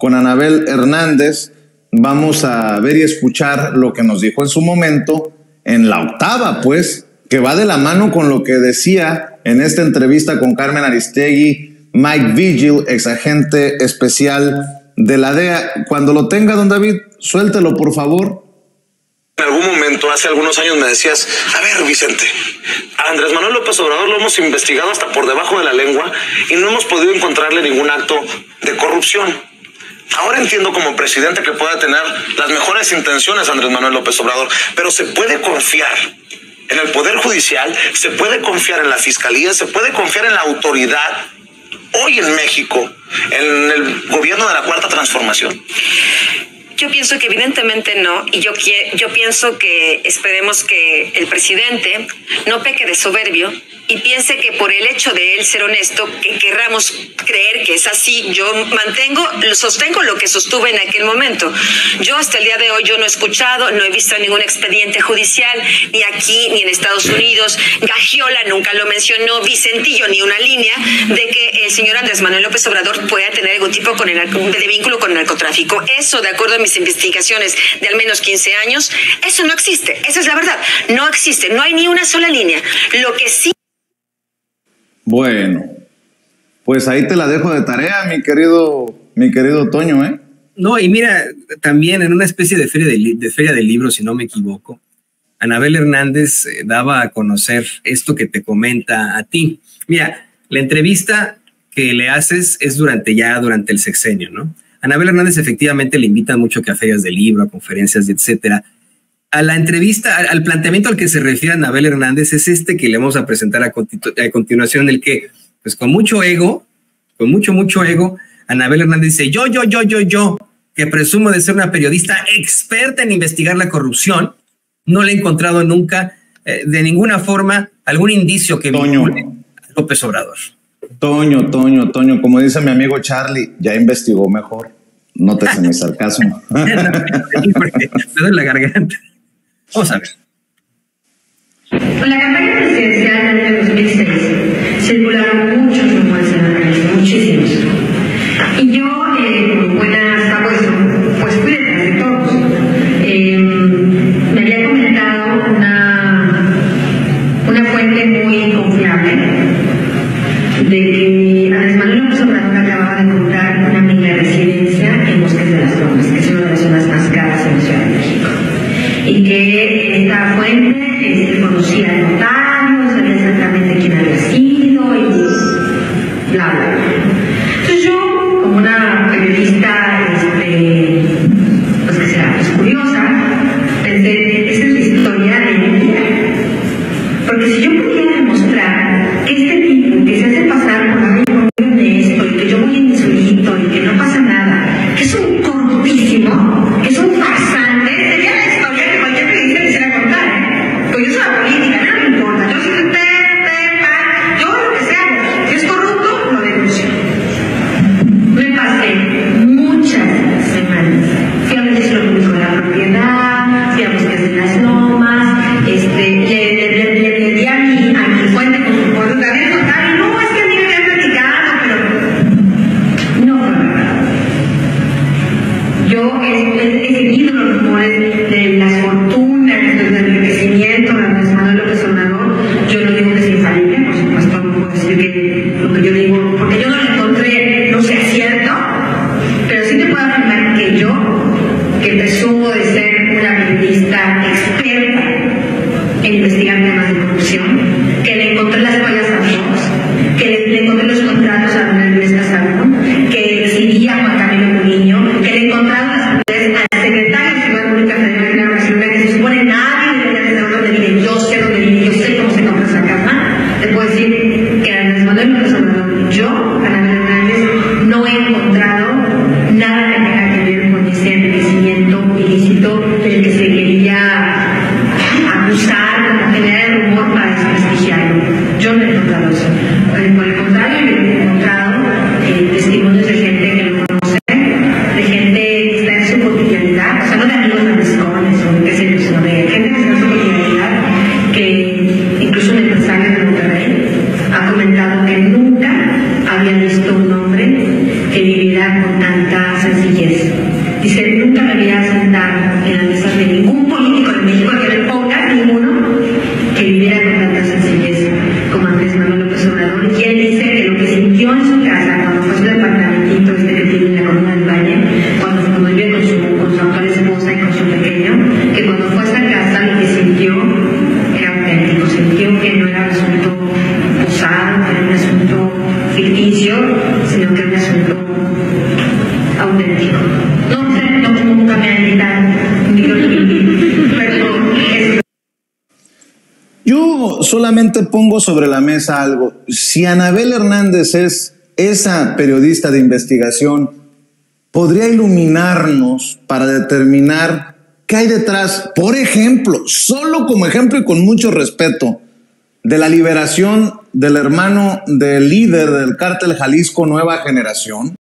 con Anabel Hernández. Vamos a ver y escuchar lo que nos dijo en su momento, en la octava, pues, que va de la mano con lo que decía en esta entrevista con Carmen Aristegui, Mike Vigil, exagente especial de la DEA. Cuando lo tenga, don David, suéltelo, por favor. En algún momento, hace algunos años, me decías, a ver, Vicente, a Andrés Manuel López Obrador lo hemos investigado hasta por debajo de la lengua y no hemos podido encontrarle ningún acto de corrupción. Ahora entiendo como presidente que pueda tener las mejores intenciones Andrés Manuel López Obrador, pero se puede confiar en el Poder Judicial, se puede confiar en la Fiscalía, se puede confiar en la autoridad hoy en México, en el gobierno de la Cuarta Transformación. Yo pienso que evidentemente no, y yo pienso que esperemos que el presidente no peque de soberbio y piense que por el hecho de él ser honesto, que querramos creer que es así. Yo sostengo lo que sostuve en aquel momento. Yo hasta el día de hoy yo no he escuchado, no he visto ningún expediente judicial, ni aquí, ni en Estados Unidos. Gagiola nunca lo mencionó, Vicentillo ni una línea de que el señor Andrés Manuel López Obrador pueda tener algún tipo de vínculo con el narcotráfico. Eso, de acuerdo a mis investigaciones de al menos 15 años, eso no existe. Esa es la verdad. No existe. No hay ni una sola línea. Lo que sí... Bueno, pues ahí te la dejo de tarea, mi querido Toño, ¿eh? No, y mira, también en una especie de feria de libros, si no me equivoco, Anabel Hernández daba a conocer esto que te comenta a ti. Mira, la entrevista que le haces es durante el sexenio, ¿no? Anabel Hernández efectivamente le invitan mucho que a ferias de libro, a conferencias, etcétera. A la entrevista, al planteamiento al que se refiere Anabel Hernández es este que le vamos a presentar a continuación, el que, pues con mucho ego, mucho ego, Anabel Hernández dice, yo, que presumo de ser una periodista experta en investigar la corrupción, no le he encontrado nunca, de ninguna forma, algún indicio que vincule a López Obrador. Toño, como dice mi amigo Charlie, ya investigó mejor. Nótese mi sarcasmo. Me duele la garganta. Vamos a ver. Con la campaña presidencial del año 2006 circularon muchos rumores en la calle, muchísimos. Y yo, como buena hasta pues fui detrás de todos. Me había comentado una fuente muy confiable de que Andrés Manuel López Obrador acababa de comprar una mega residencia en Bosques de las Lomas, que es una de las zonas más caras en la Ciudad de México. Y que esta fuente conocía al notario, sabía exactamente quién había sido y bla, bla, bla. Entonces yo, como una periodista, pues que será, pues curiosa, pensé, esa es la historia de mi vida. Porque si yo pudiera demostrar que este tipo que se hace pasar por amigo muy honesto y que yo voy en mi solito y que no pasa nada, que es un corruptísimo, que es un farsante, sería la historia que cualquier periodista quisiera contar. Pues yo soy la política, no me importa, yo soy el yo lo que sea, si es corrupto, lo denuncio. Me pasé muchas semanas, fui a registro público de la propiedad, fui a bosques de las lomas, del que se quería acusar, como que casas y eso. Dice, nunca me voy a sentar en las mesas de ningún político de México que le ponga ninguno que viviera con tanta sencillez como Andrés Manuel López Obrador. Y él dice que lo que sintió en su casa cuando fue su departamentito que tiene en la comuna del Valle, cuando vive con su actual esposa y con su pequeño, que cuando fue a esa casa lo que sintió era auténtico, sintió que no era un asunto posado, que era un asunto ficticio, sino que era un asunto auténtico. Nunca me han gritado, pero es... Yo solamente pongo sobre la mesa algo. Si Anabel Hernández es esa periodista de investigación, podría iluminarnos para determinar qué hay detrás, por ejemplo, solo como ejemplo y con mucho respeto, de la liberación del hermano del líder del cártel Jalisco Nueva Generación.